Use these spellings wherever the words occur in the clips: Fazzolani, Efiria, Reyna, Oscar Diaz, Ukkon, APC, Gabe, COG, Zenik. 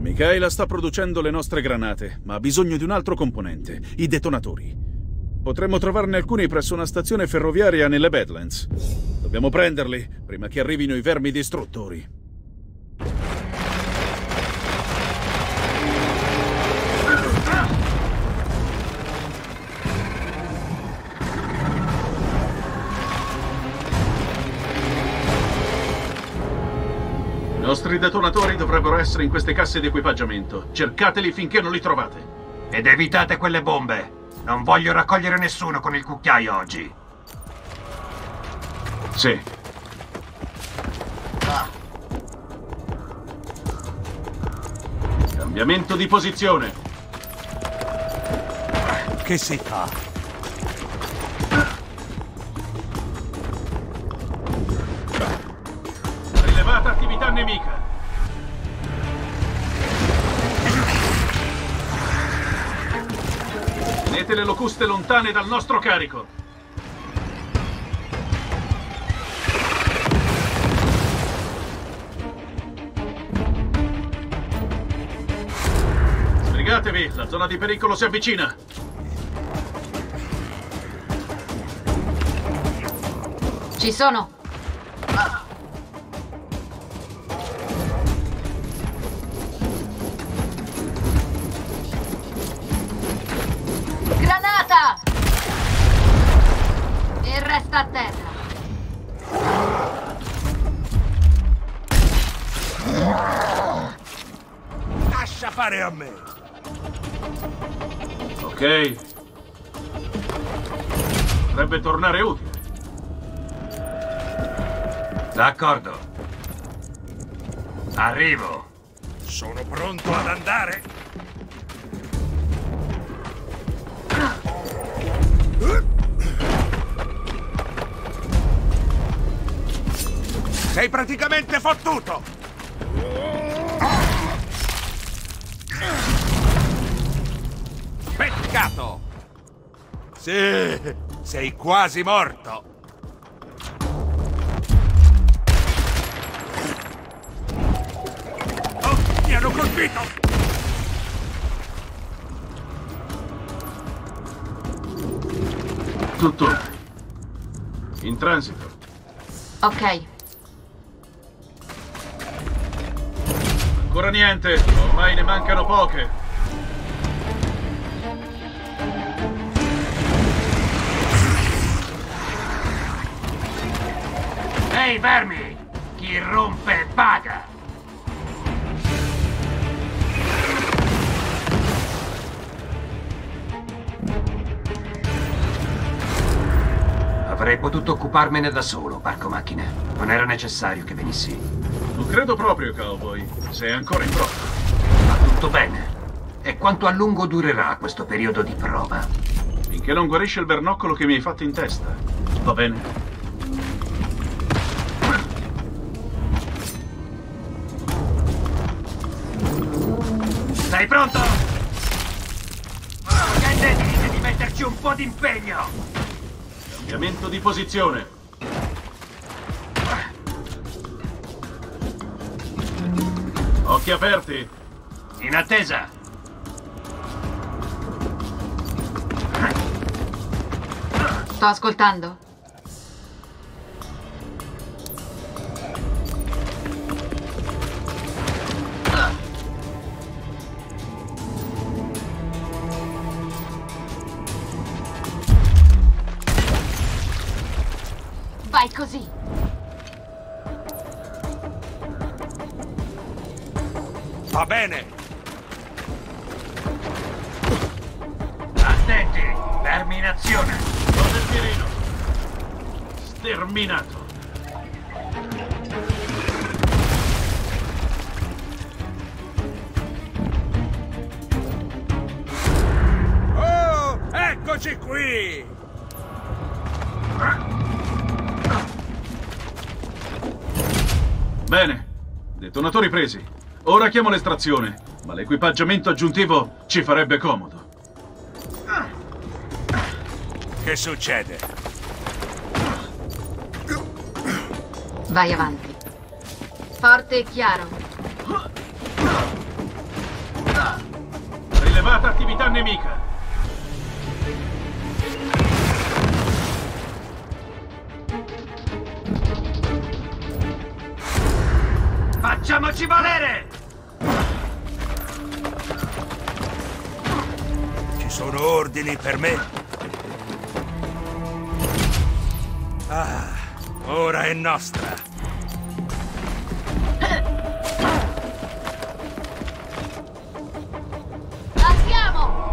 Michaela sta producendo le nostre granate, ma ha bisogno di un altro componente, i detonatori. Potremmo trovarne alcuni presso una stazione ferroviaria nelle Badlands. Dobbiamo prenderli, prima che arrivino i vermi distruttori. I nostri detonatori dovrebbero essere in queste casse di equipaggiamento. Cercateli finché non li trovate. Ed evitate quelle bombe! Non voglio raccogliere nessuno con il cucchiaio oggi. Sì. Cambiamento di posizione. Che si fa? Rilevata attività nemica. Tenete le locuste lontane dal nostro carico. Sbrigatevi, la zona di pericolo si avvicina. Ci sono. A terra. Lascia fare a me. Ok. Potrebbe tornare utile. D'accordo. Arrivo. Sono pronto ad andare. Sei praticamente fottuto! Peccato! Sì, sei quasi morto! Oh, mi hanno colpito! Tutto in transito. Ok. Ancora niente, ormai ne mancano poche. Ehi, vermi! Chi rompe paga! Avrei potuto occuparmene da solo, parco macchine. Non era necessario che venissi. Non credo proprio, cowboy. Sei ancora in prova. Va tutto bene. E quanto a lungo durerà questo periodo di prova? Finché non guarisce il bernoccolo che mi hai fatto in testa. Va bene? Sei pronto? Candidati, devi metterci un po' di impegno! Cambiamento di posizione. Occhi aperti. In attesa. Sto ascoltando. Vai così. Va bene. Attenti, vermi in azione. Cosa il mirino? Sterminato. Oh, eccoci qui. Bene, Detonatori presi. Ora chiamo l'estrazione, ma l'equipaggiamento aggiuntivo ci farebbe comodo. Che succede? Vai avanti. Forte e chiaro. Rilevata attività nemica. Facciamoci valere! Ci sono ordini per me? Ah, ora è nostra! Andiamo!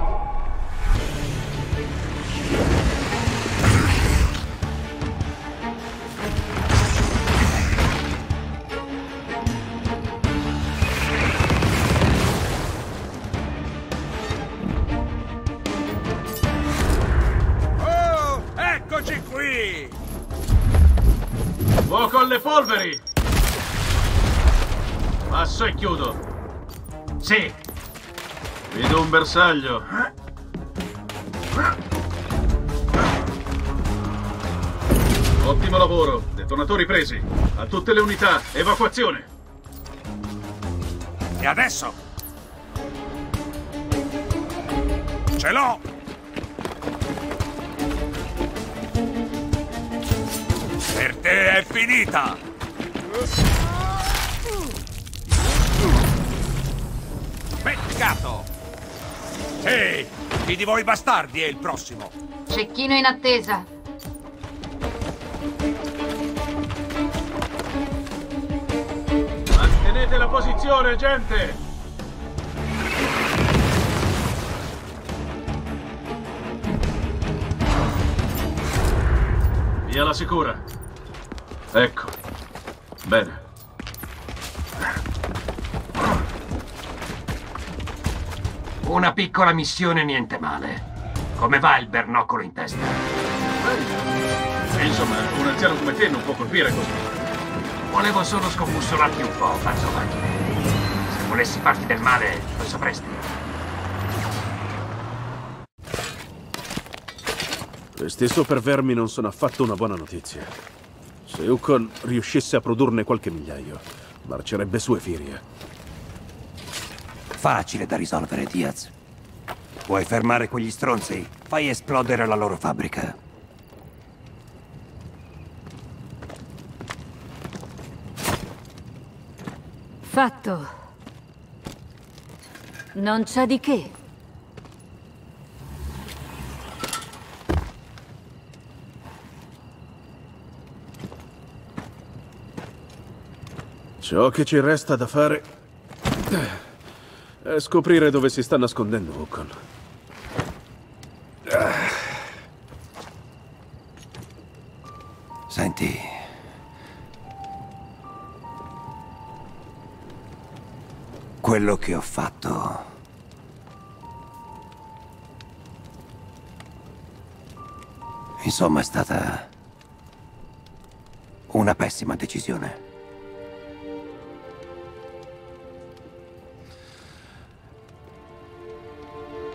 Oh, eccoci qui! Fuoco alle polveri! Passo e chiudo. Sì. Vedo un bersaglio. Ottimo lavoro. Detonatori presi. A tutte le unità, evacuazione. E adesso? Ce l'ho! Per te è finita! Peccato! Ehi, chi di voi bastardi è il prossimo? Cecchino in attesa! Mantenete la posizione, gente! Via la sicura! Ecco. Bene. Una piccola missione, niente male. Come va il bernoccolo in testa? Insomma, un anziano come te non può colpire così. Volevo solo scombussolarti un po', Fazzolani. Se volessi farti del male, lo sapresti. Questi supervermi non sono affatto una buona notizia. Se Ukkon riuscisse a produrne qualche migliaio, marcerebbe su Efiria. Facile da risolvere, Diaz. Vuoi fermare quegli stronzi? Fai esplodere la loro fabbrica. Fatto. Non c'è di che. Ciò che ci resta da fare è scoprire dove si sta nascondendo Ukkon. Senti... quello che ho fatto... insomma, è stata... una pessima decisione.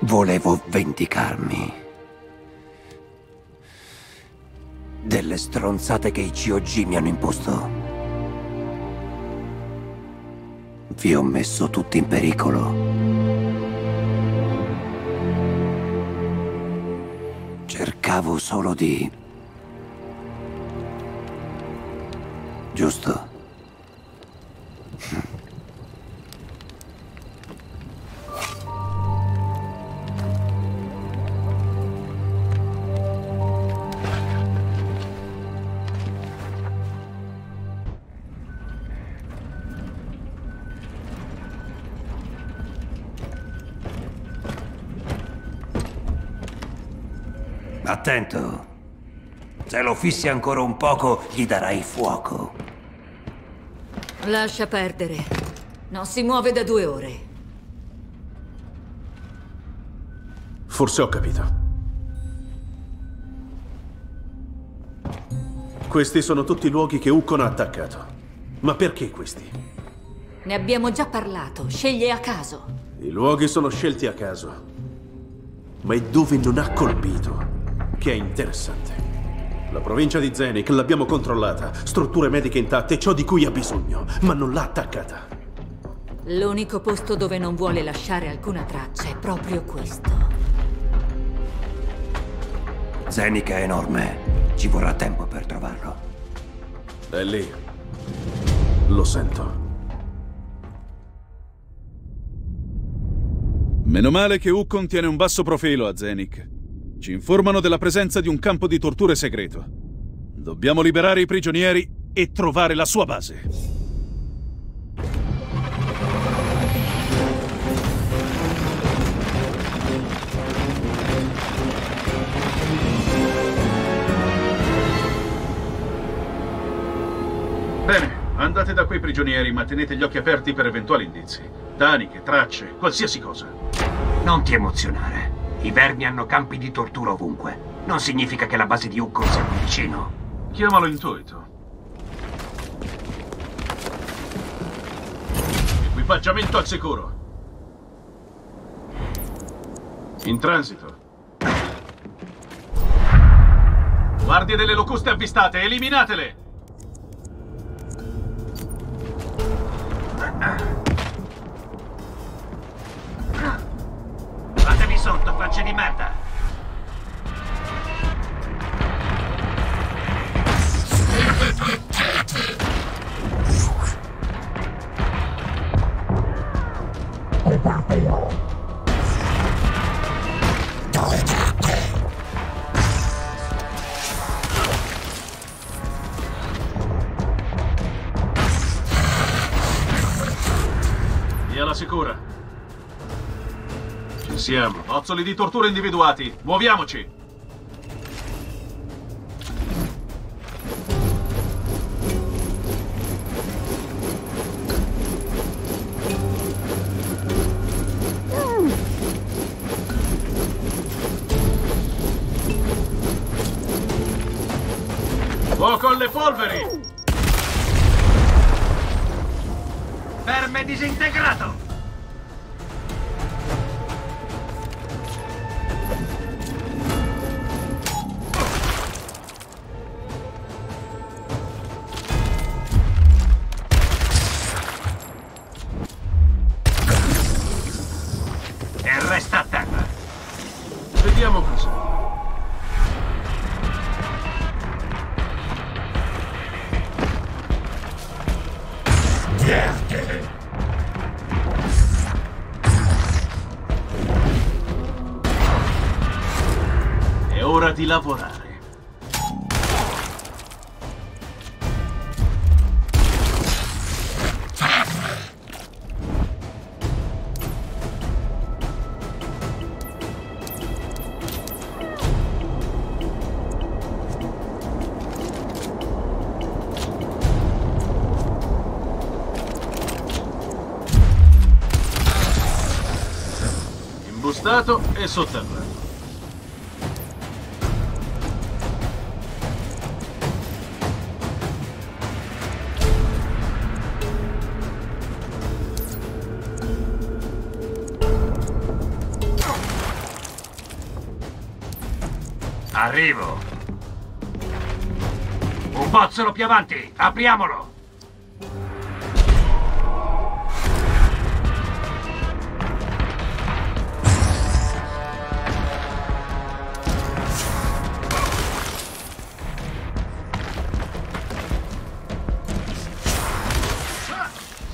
Volevo vendicarmi delle stronzate che i COG mi hanno imposto. Vi ho messo tutti in pericolo. Cercavo solo di... giusto? Attento. Se lo fissi ancora un poco, gli darai fuoco. Lascia perdere. Non si muove da 2 ore. Forse ho capito. Questi sono tutti i luoghi che Ukkon ha attaccato. Ma perché questi? Ne abbiamo già parlato, sceglie a caso. I luoghi sono scelti a caso. Ma è dove non ha colpito, che è interessante. La provincia di Zenik l'abbiamo controllata, strutture mediche intatte, ciò di cui ha bisogno, ma non l'ha attaccata. L'unico posto dove non vuole lasciare alcuna traccia è proprio questo. Zenik è enorme, ci vorrà tempo per trovarlo. È lì, lo sento. Meno male che Ukkon tiene un basso profilo a Zenik. Ci informano della presenza di un campo di torture segreto. Dobbiamo liberare i prigionieri e trovare la sua base. Bene, andate da quei prigionieri, ma tenete gli occhi aperti per eventuali indizi. Taniche, tracce, qualsiasi cosa. Non ti emozionare. I vermi hanno campi di tortura ovunque. Non significa che la base di Ukkon sia vicino. Chiamalo intuito. Equipaggiamento al sicuro. In transito. Guardie delle locuste avvistate, eliminatele! Fatevi sotto, facce di merda! Sicura. Ci siamo. Ozzoli di tortura individuati. Muoviamoci. Fuoco alle polveri. Verme disintegrato. Di lavorare. Imbustato e sotterrato. Arrivo! Un bozzolo più avanti! Apriamolo!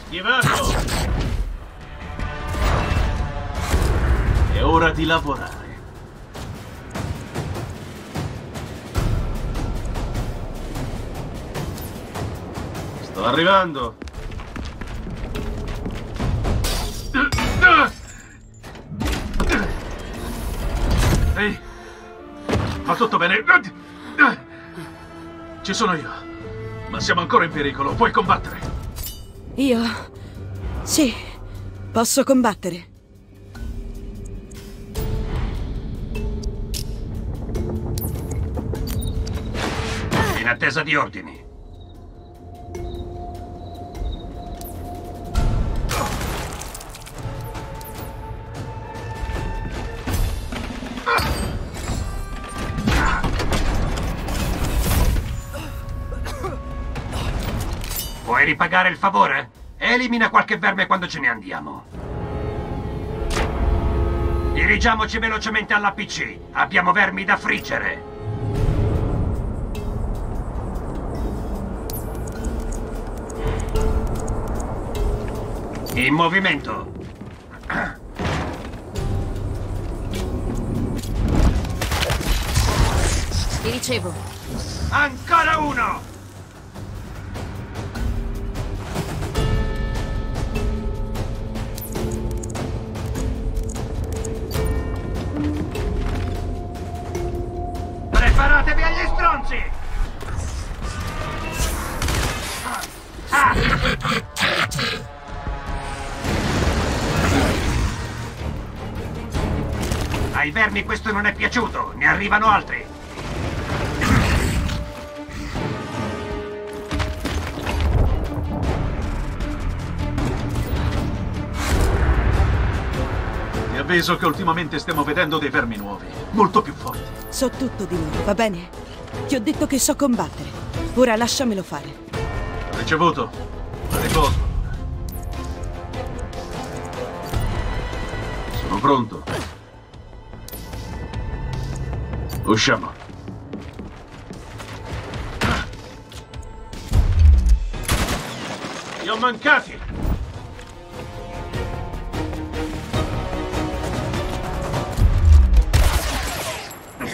Schivato! È ora di lavorare. Sto arrivando! Ehi! Va tutto bene? Ci sono io! Ma siamo ancora in pericolo, puoi combattere! Io? Sì, posso combattere. In attesa di ordini. Vuoi ripagare il favore? Elimina qualche verme quando ce ne andiamo. Dirigiamoci velocemente all'APC. Abbiamo vermi da friggere. In movimento. Ti ricevo. Ancora uno! Preparatevi agli stronzi! Ai vermi questo non è piaciuto, ne arrivano altri. Ti avviso che ultimamente stiamo vedendo dei vermi nuovi, molto più forti. So tutto di loro, va bene? Ti ho detto che so combattere. Ora lasciamelo fare. Ricevuto. A riposo. Sono pronto. Usciamo. Li ho mancati!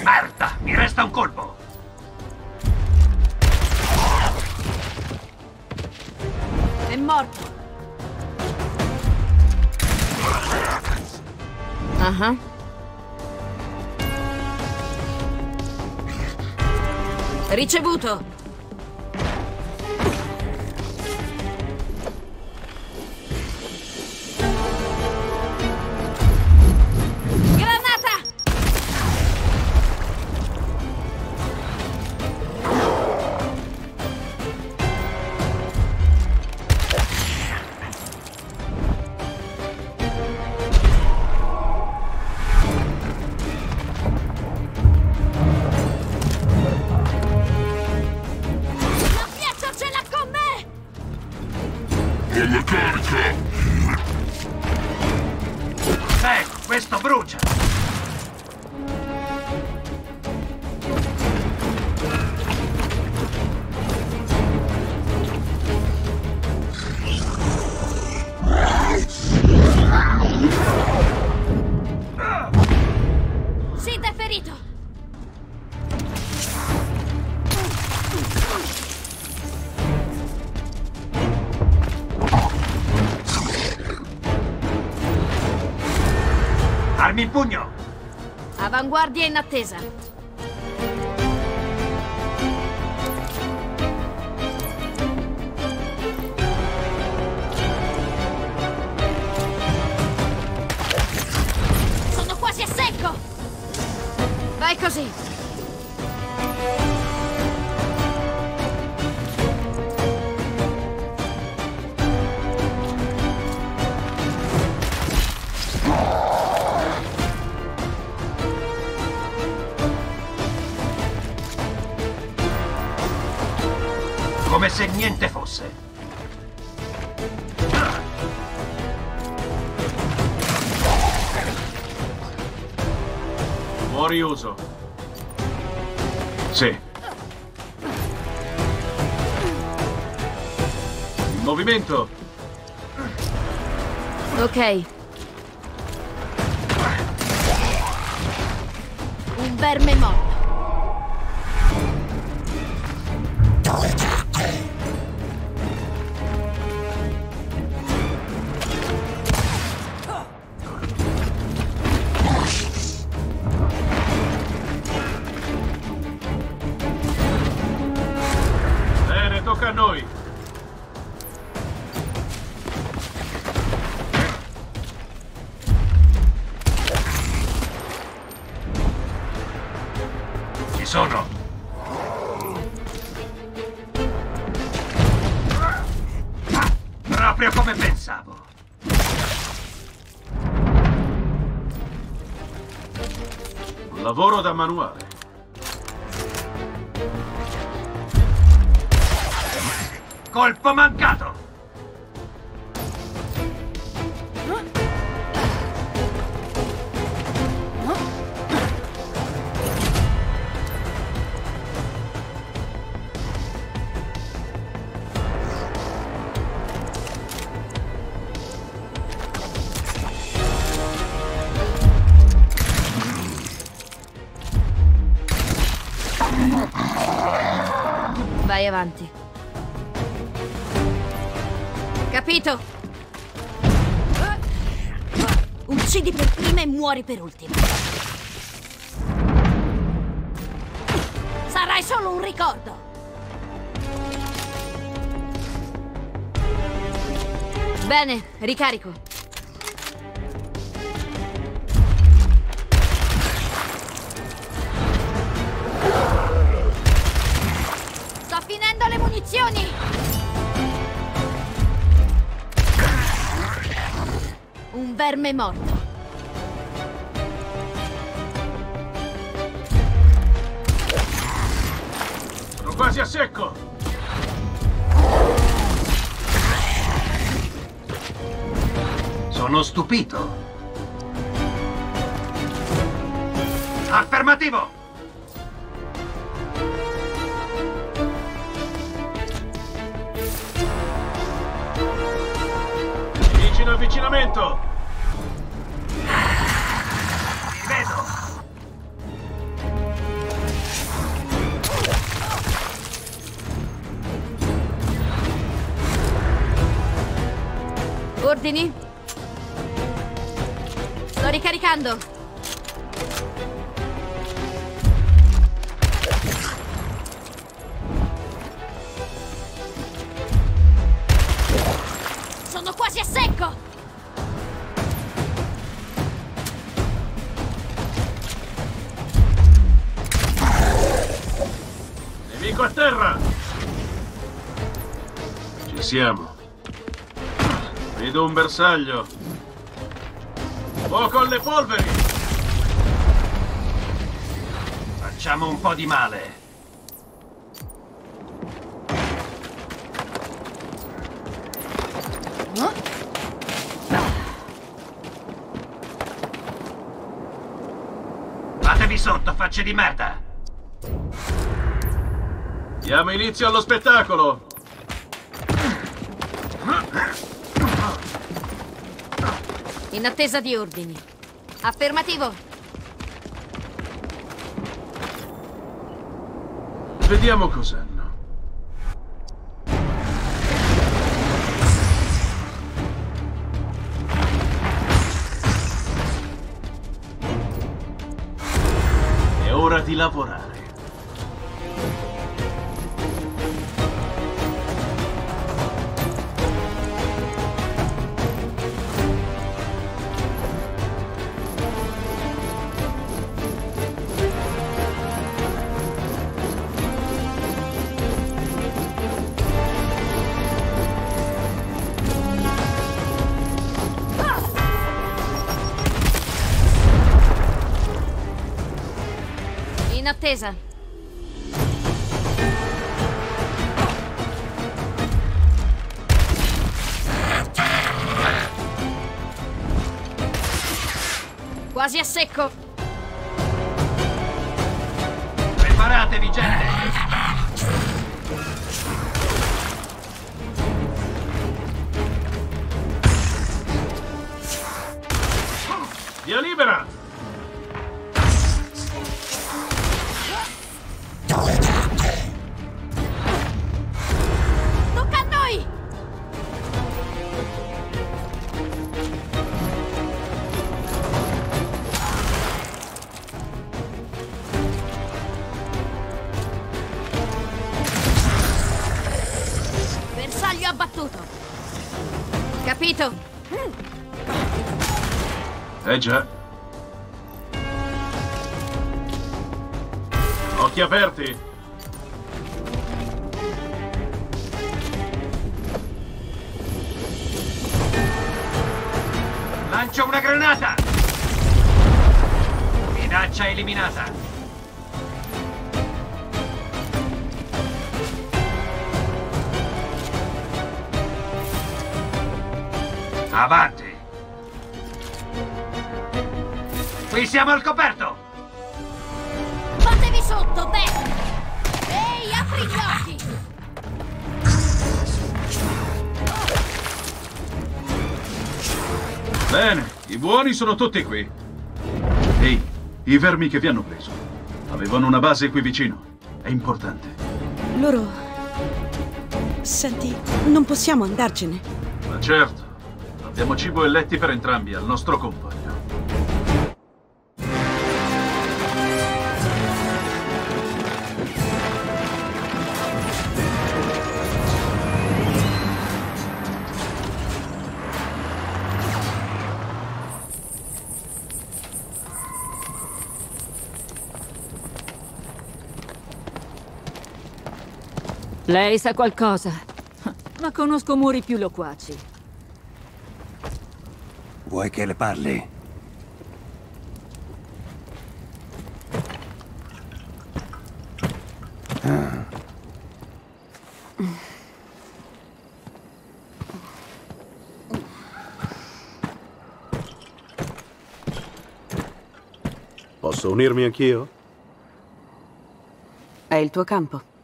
Merda! Mi resta un colpo! È morto! Uh-huh. Ricevuto! Granata! Questo brucia! Sì, t'è ferito! Armi in pugno! Avanguardia in attesa! Sono quasi a secco! Vai così! Come se niente fosse. Fuori uso. Sì. In movimento. Ok. Un verme morto. Tocca a noi! Ci sono! Proprio come pensavo! Un lavoro da manuale! Colpo mancato! Vai avanti. Capito? Uccidi per prima e muori per ultima. Sarai solo un ricordo. Bene, ricarico. Sto finendo le munizioni! Un verme morto. Sono quasi a secco. Sono stupito. Affermativo. Vicino avvicinamento. Ordini? Sto ricaricando. Sono quasi a secco. Nemico a terra. Ci siamo. Vedo un bersaglio. Fuoco alle polveri! Facciamo un po' di male. Fatevi sotto, facce di merda! Diamo inizio allo spettacolo! In attesa di ordini. Affermativo. Vediamo cos'hanno. È ora di lavorare. Attesa. Quasi a secco. Preparatevi, gente. Via libera. Capito? Eh già. Occhi aperti. Lancia una granata. Minaccia eliminata. Avanti! Qui siamo al coperto! Fatevi sotto, bene! Ehi, apri gli occhi! Bene, i buoni sono tutti qui. Ehi, i vermi che vi hanno preso avevano una base qui vicino. È importante. Loro... Senti, non possiamo andarcene. Ma certo. Abbiamo cibo e letti per entrambi al nostro compagno. Lei sa qualcosa, ma conosco muri più loquaci. Vuoi che le parli? Ah. Posso unirmi anch'io? È il tuo campo.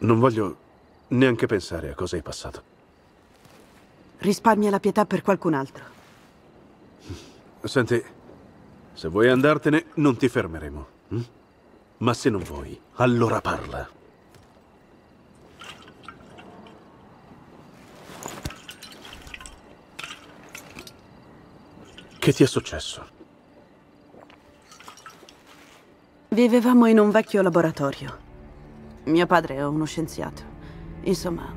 Non voglio neanche pensare a cosa è passato. Risparmia la pietà per qualcun altro. Senti, se vuoi andartene, non ti fermeremo. Hm? Ma se non vuoi, allora parla. Che ti è successo? Vivevamo in un vecchio laboratorio. Mio padre è uno scienziato. Insomma,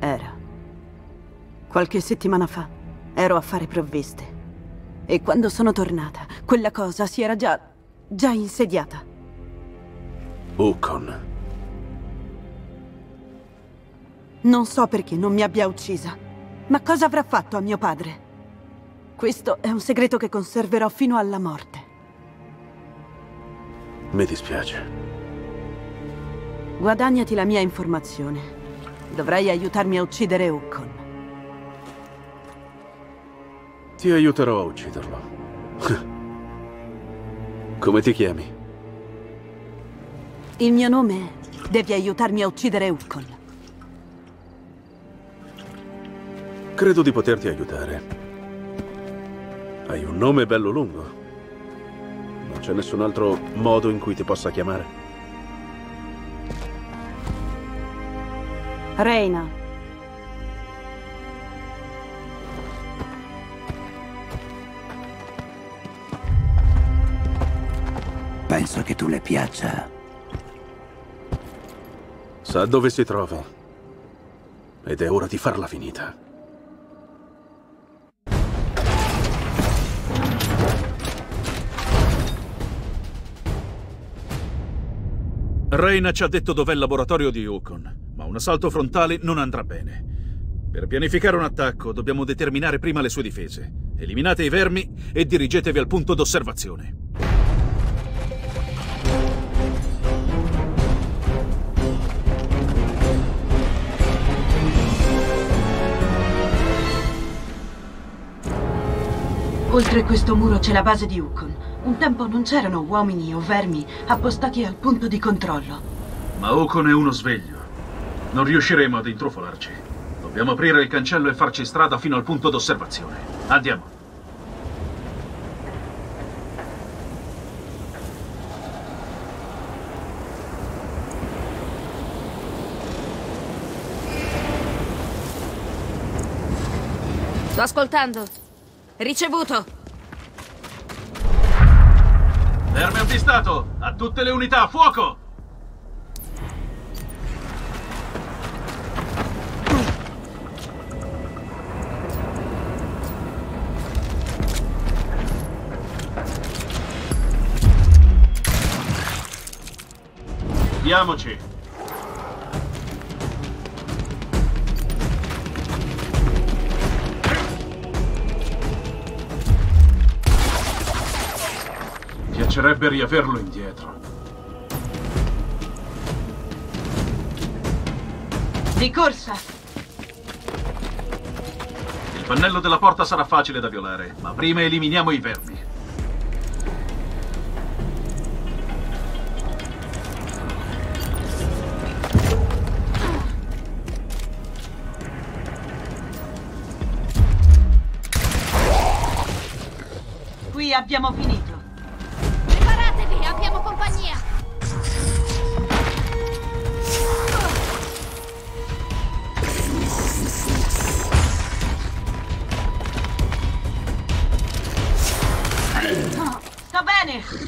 era. Qualche settimana fa ero a fare provviste. E quando sono tornata, quella cosa si era già insediata. Ukkon. Non so perché non mi abbia uccisa. Ma cosa avrà fatto a mio padre? Questo è un segreto che conserverò fino alla morte. Mi dispiace. Guadagnati la mia informazione. Dovrai aiutarmi a uccidere Ukkon. Ti aiuterò a ucciderlo. Come ti chiami? Il mio nome è... Devi aiutarmi a uccidere Ukkon. Credo di poterti aiutare. Hai un nome bello lungo. Non c'è nessun altro modo in cui ti possa chiamare? Reyna. Penso che tu le piaccia. Sa dove si trova. Ed è ora di farla finita. Reyna ci ha detto dov'è il laboratorio di Ukkon. Ma un assalto frontale non andrà bene. Per pianificare un attacco dobbiamo determinare prima le sue difese. Eliminate i vermi e dirigetevi al punto d'osservazione. Oltre questo muro c'è la base di Ukkon. Un tempo non c'erano uomini o vermi appostati al punto di controllo. Ma Ukkon è uno sveglio. Non riusciremo ad intrufolarci. Dobbiamo aprire il cancello e farci strada fino al punto d'osservazione. Andiamo. Sto ascoltando. Ricevuto. Verme avvistato. A tutte le unità, fuoco! Andiamoci! piacerebbe riaverlo indietro. Di corsa! Il pannello della porta sarà facile da violare, ma prima eliminiamo i vermi. Qui abbiamo finito. Preparatevi, abbiamo compagnia. Sta bene.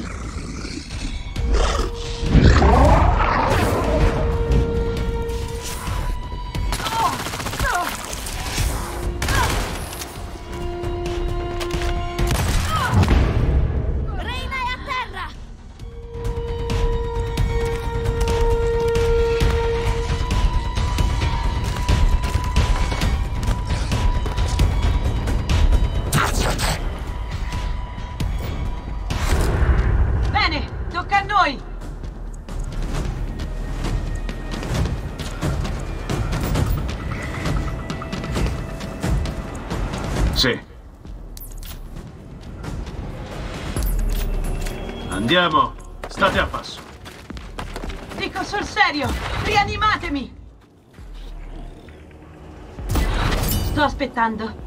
Andiamo, state a passo. Dico sul serio, rianimatemi. Sto aspettando.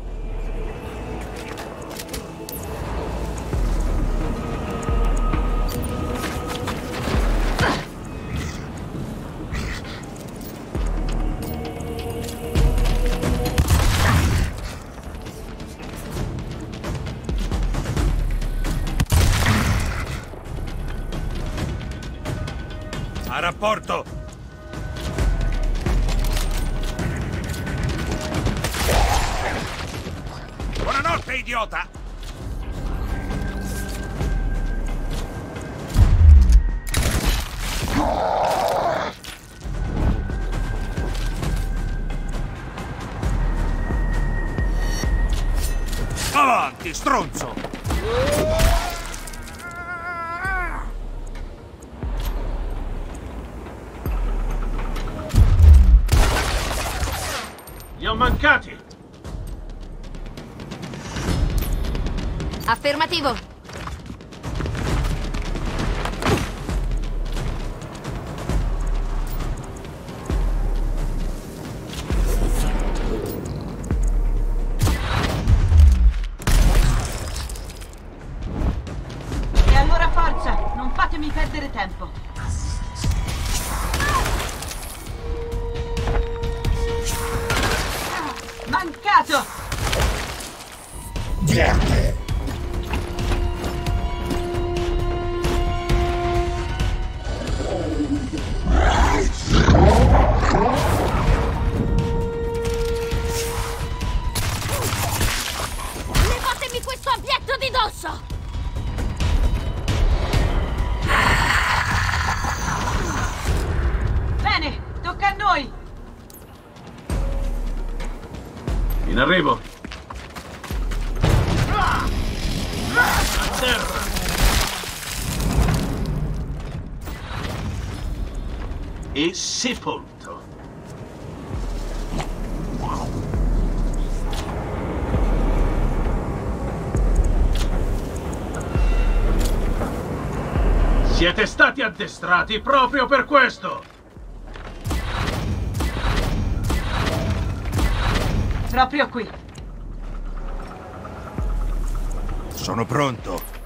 Rapporto! Buonanotte, idiota! Avanti, stronzo! Mancati! Affermativo! E allora forza! Non fatemi perdere tempo! Levatemi questo obietto di dosso! Bene, tocca a noi! In arrivo! E sepolto. Siete stati addestrati proprio per questo. Proprio qui. Sono pronto.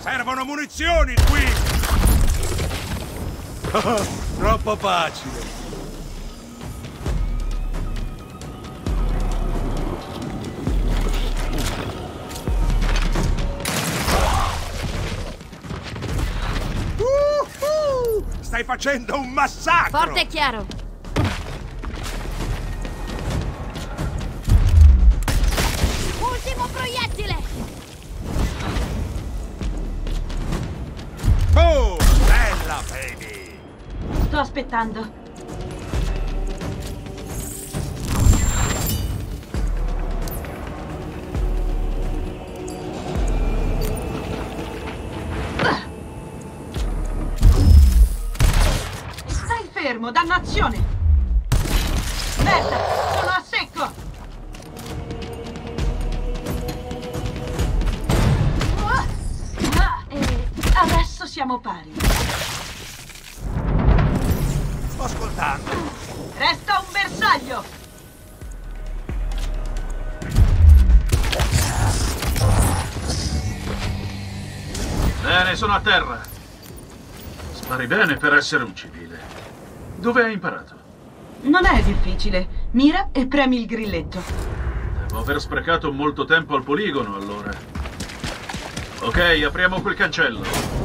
Servono munizioni qui! Oh, troppo facile! Stai facendo un massacro! Forte e chiaro! Ultimo proiettile! Oh! sto aspettando. Stai fermo, dannazione! Merda, sono a secco! Adesso siamo pari. Sto ascoltando. Resta un bersaglio. Bene, sono a terra. Spari bene per essere un civile. Dove hai imparato? Non è difficile. Mira e premi il grilletto. Devo aver sprecato molto tempo al poligono, allora. Ok, apriamo quel cancello.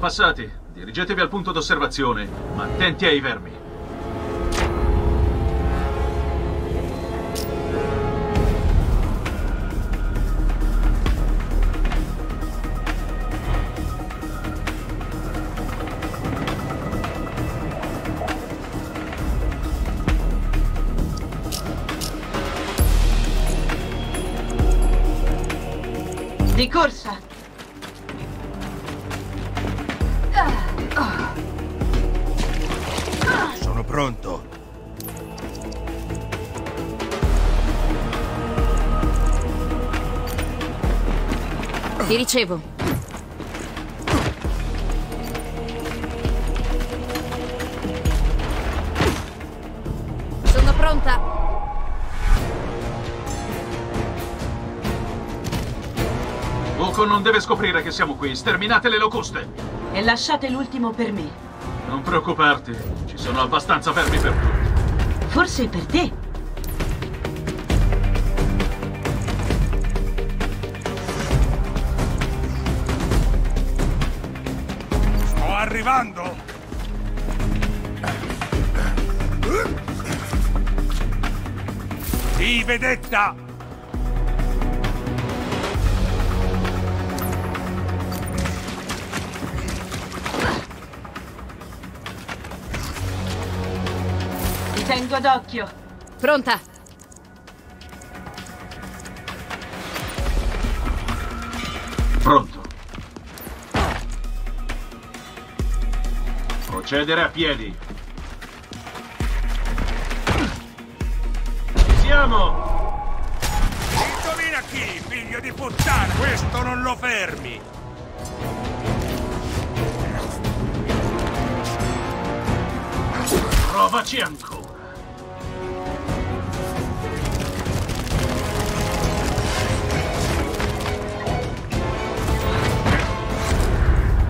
Passati, dirigetevi al punto d'osservazione, ma attenti ai vermi. Di corsa! Pronto. Ti ricevo. Sono pronta. Ukkon non deve scoprire che siamo qui. Sterminate le locuste. E lasciate l'ultimo per me. Non preoccuparti, ci sono abbastanza vermi per tutti. Forse per te. Sto arrivando! Sì, vedetta! Tengo d'occhio. Pronta. Pronto. Procedere a piedi. Ci siamo. Indovina chi, figlio di puttana. Questo non lo fermi. Provaci ancora.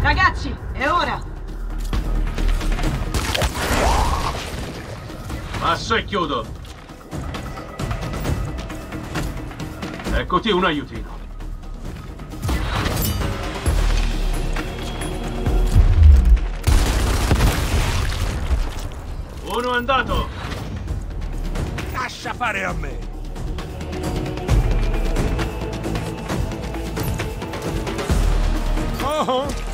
Ragazzi, è ora! Passo e chiudo! Eccoti un aiutino! Uno è andato! Lascia fare a me! Oh!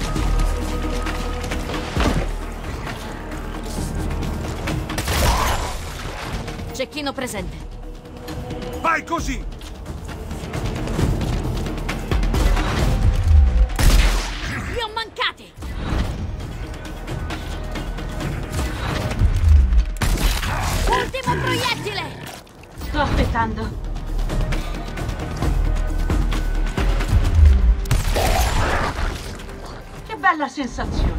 Cecchino presente. Vai così! Li ho mancati! Ultimo proiettile! Sto aspettando. Che bella sensazione!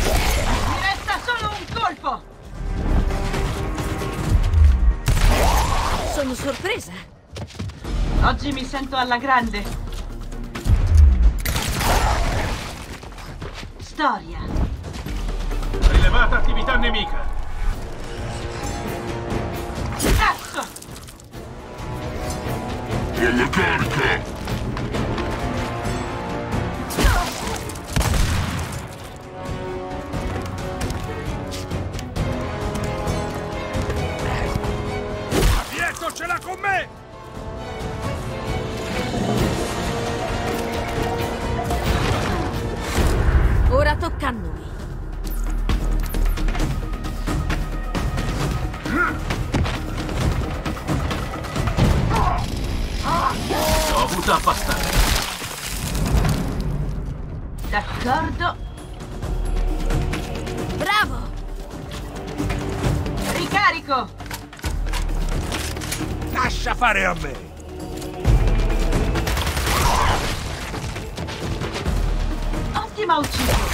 Mi resta solo un colpo! Sono sorpresa. Oggi mi sento alla grande. Storia. Rilevata attività nemica. Cazzo! Alla carica! Ce L'ho avuta abbastanza. D'accordo. Bravo. Ricarico. Lascia fare a me. Ottima uccisione.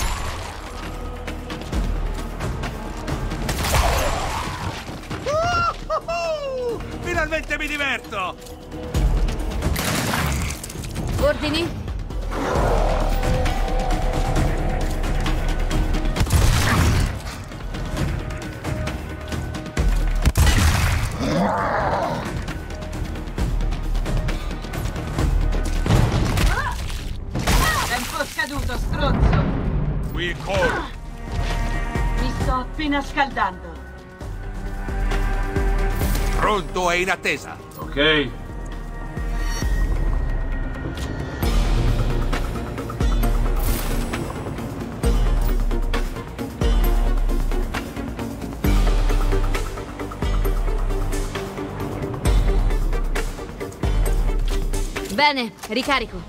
Finalmente mi diverto! Ordini? Tempo scaduto, stronzo! Qui col! Mi sto appena scaldando! Pronto e in attesa. Ok. Bene, ricarico.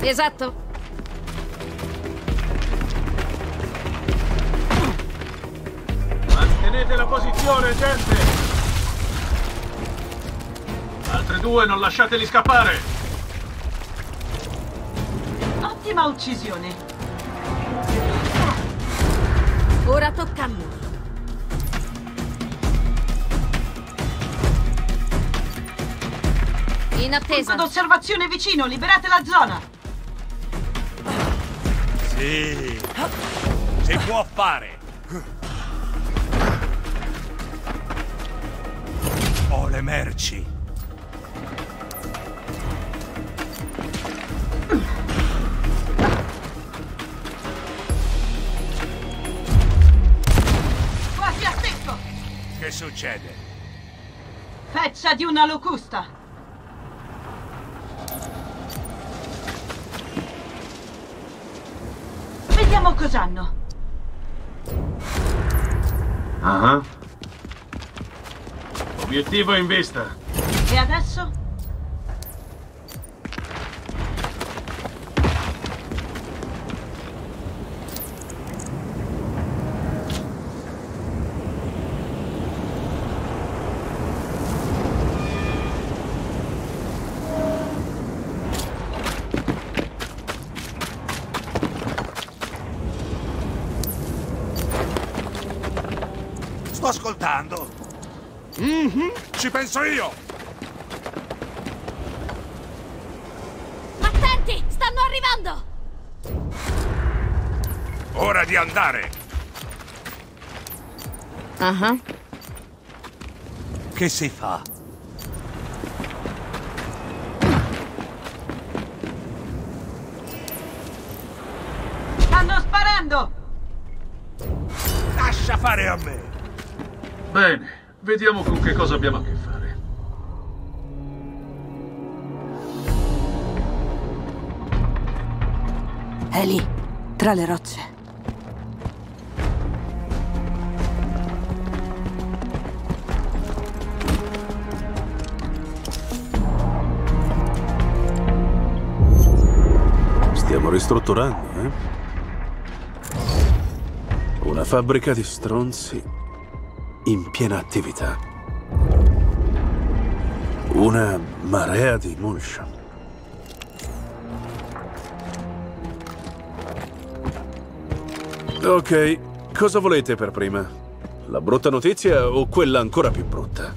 Esatto. Tenete la posizione, gente! Altre due, non lasciateli scappare! Ottima uccisione! Ora tocca a me! In attesa! Punto d'osservazione vicino, liberate la zona! Sì! Si può fare! Ho le merci. Quasi a secco. Che succede? Feccia di una locusta. Vediamo cos'hanno. Ah. Uh-huh. Obiettivo in vista. E adesso? Sto ascoltando. Ci penso io! Attenti! Stanno arrivando! Ora di andare! Che si fa? Stanno sparando! Lascia fare a me! Bene. Vediamo con che cosa abbiamo a che fare. È lì, tra le rocce. Stiamo ristrutturando, eh? Una fabbrica di stronzi in piena attività. Una marea di emulsion. Ok, cosa volete per prima? La brutta notizia o quella ancora più brutta?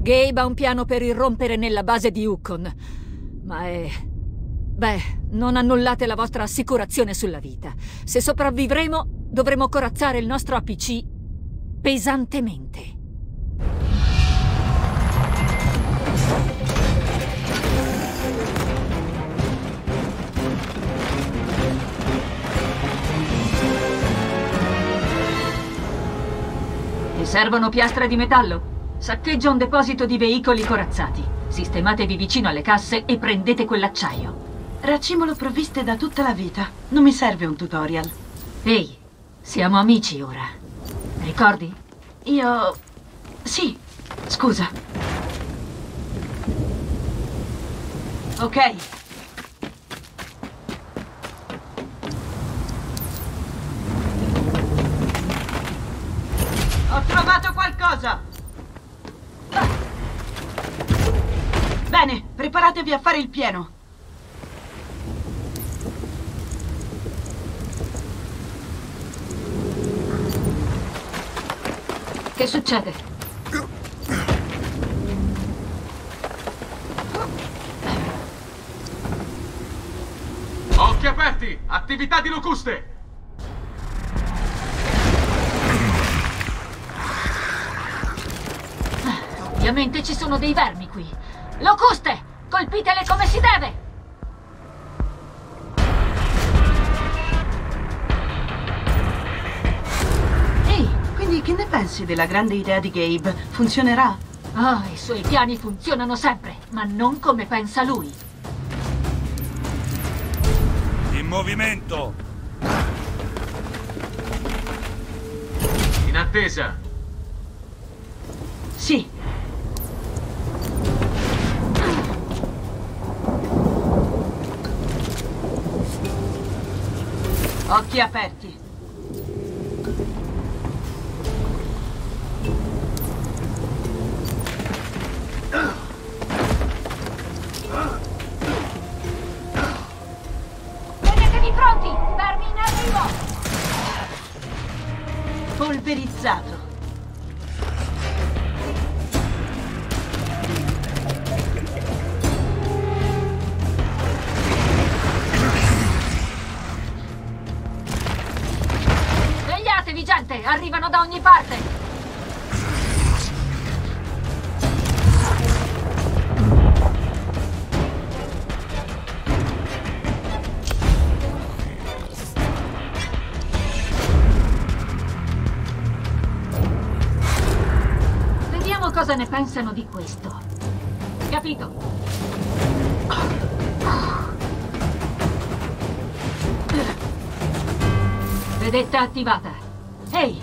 Gabe ha un piano per irrompere nella base di Ukkon, ma è... Beh, non annullate la vostra assicurazione sulla vita. Se sopravvivremo, dovremo corazzare il nostro APC pesantemente. Ti servono piastre di metallo? Saccheggia un deposito di veicoli corazzati. Sistematevi vicino alle casse e prendete quell'acciaio. Racimolo provviste da tutta la vita. Non mi serve un tutorial. Ehi, siamo amici ora. Ricordi? Io... sì, scusa. Ok. Ho trovato qualcosa! Ah. Bene, preparatevi a fare il pieno. Che succede? Occhi aperti! Attività di locuste! Ovviamente ci sono dei vermi qui. Locuste! Colpitele come si deve! Che ne pensi della grande idea di Gabe? Funzionerà? Ah, i suoi piani funzionano sempre, ma non come pensa lui. In movimento! In attesa! Sì. Occhi aperti. Polverizzato. Svegliatevi, gente! Arrivano da ogni parte! Cosa ne pensano di questo? Capito? Vedetta attivata. Ehi!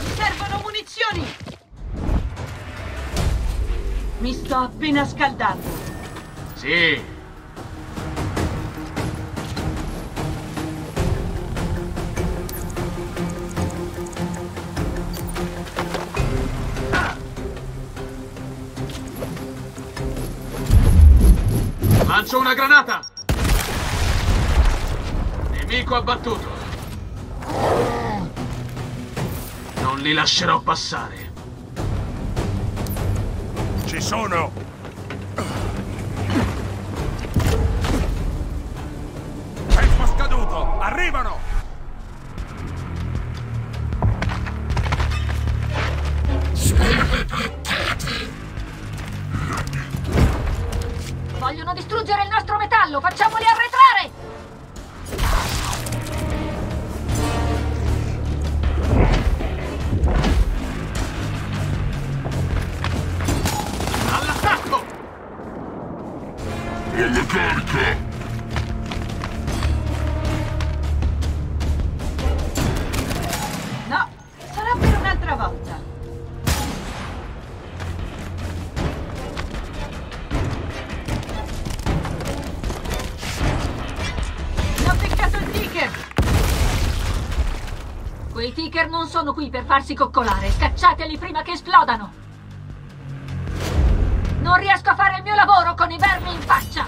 Mi servono munizioni! Mi sto appena scaldando. Sì! Lancio una granata! Nemico abbattuto! Non li lascerò passare! Ci sono! Tempo scaduto! Arrivano! Vogliono distruggere il nostro metallo! Facciamoli arretrare! All'attacco! Alla carica! No, sarà per un'altra volta. Quei ticker non sono qui per farsi coccolare. Scacciateli prima che esplodano. Non riesco a fare il mio lavoro con i vermi in faccia.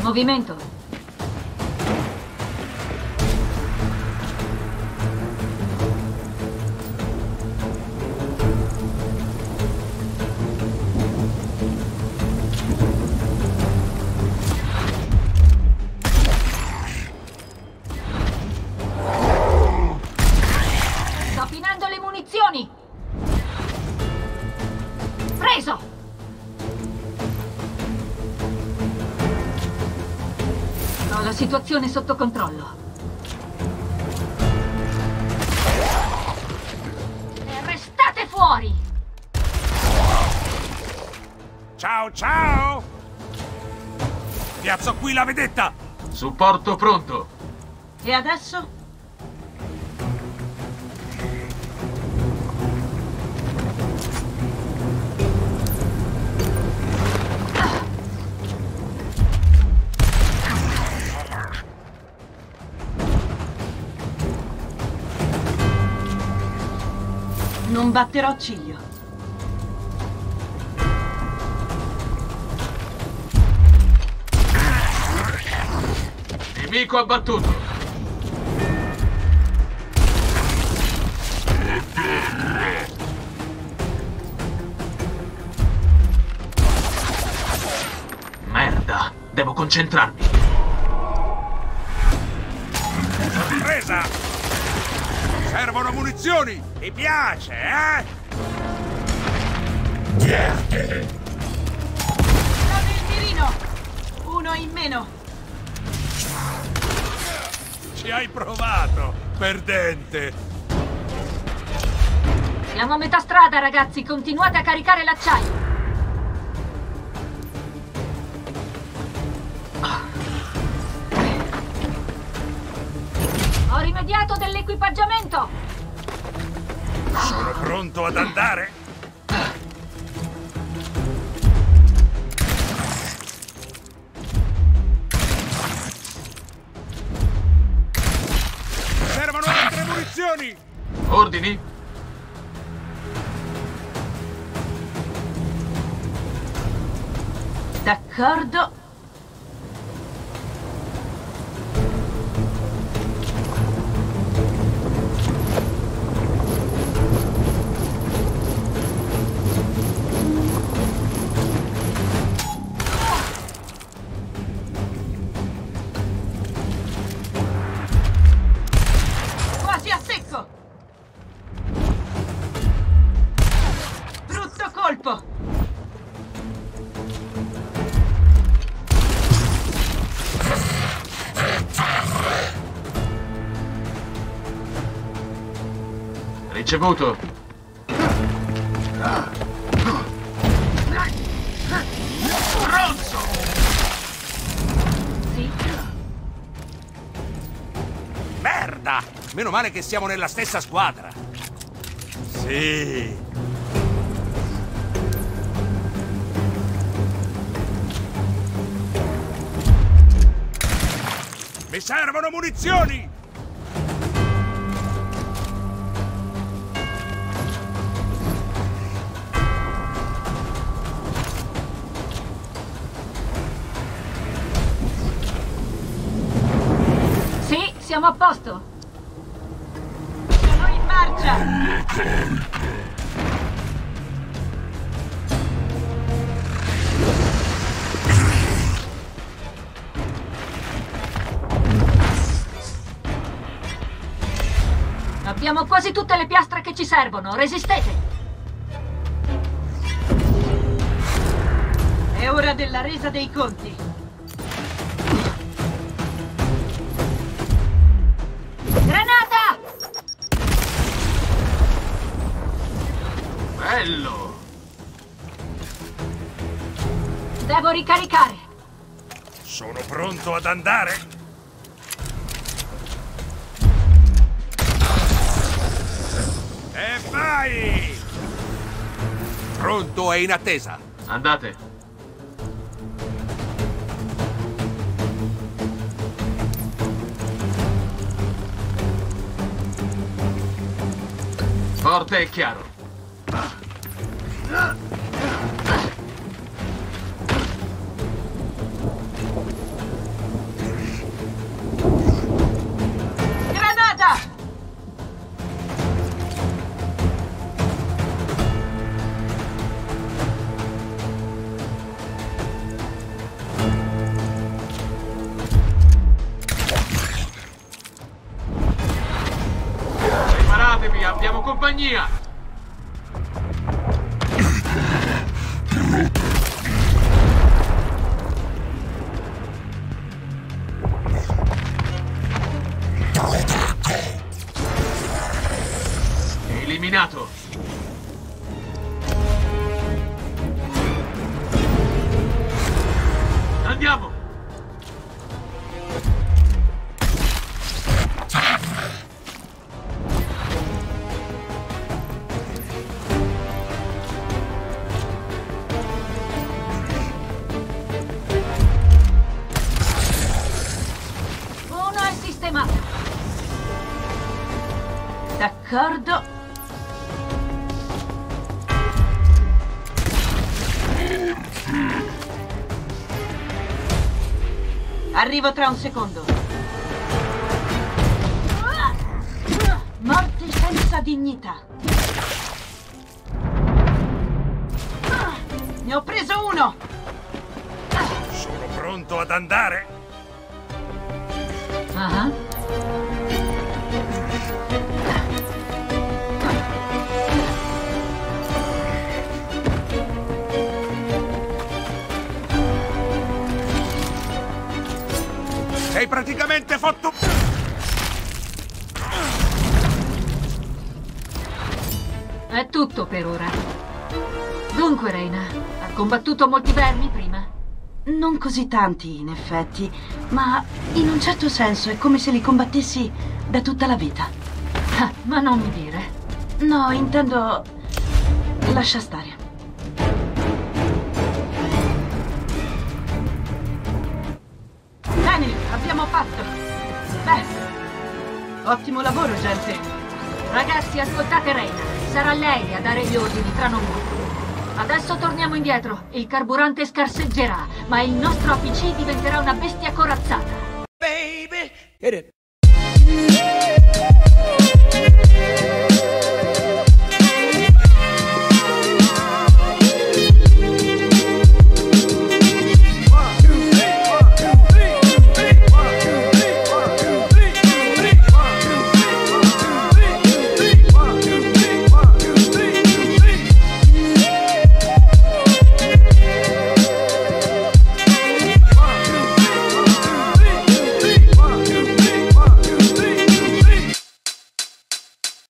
Movimento. Preso! Situazione sotto controllo. E restate fuori! Ciao, ciao! Piazzo qui la vedetta! Supporto pronto! E adesso? Non batterò ciglio. Nemico abbattuto. Merda, devo concentrarmi. Presa! Servono munizioni! Ti piace, eh? Dierte! Trovi il mirino! Uno in meno! Ci hai provato, perdente! Siamo a metà strada, ragazzi! Continuate a caricare l'acciaio! Ho rimediato dell'equipaggiamento! Sono pronto ad andare? Servono altre munizioni! Ordini? D'accordo. Ricevuto. Ronzo! Sì? Merda! Meno male che siamo nella stessa squadra. Sì. Mi servono munizioni! Siamo a posto! Sono in marcia! Alla carica! Abbiamo quasi tutte le piastre che ci servono, resistete! È ora della resa dei conti! Bello! Devo ricaricare! Sono pronto ad andare! E vai! Pronto e in attesa! Andate! Forte e chiaro! Granata! Preparatevi, abbiamo compagnia! eliminato. Andiamo! D'accordo. Arrivo tra un secondo. Morti senza dignità. Ne ho preso uno. Sono pronto ad andare. Sei praticamente fatto... È tutto per ora. Dunque, Reyna, ha combattuto molti vermi prima? Non così tanti, in effetti, ma in un certo senso è come se li combattessi da tutta la vita. Ma non mi dire. No, intendo... Lascia stare. Abbiamo fatto! Beh, ottimo lavoro, gente! Ragazzi, ascoltate Reyna! Sarà lei a dare gli ordini tra non molto. Adesso torniamo indietro. Il carburante scarseggerà, ma il nostro APC diventerà una bestia corazzata. Baby!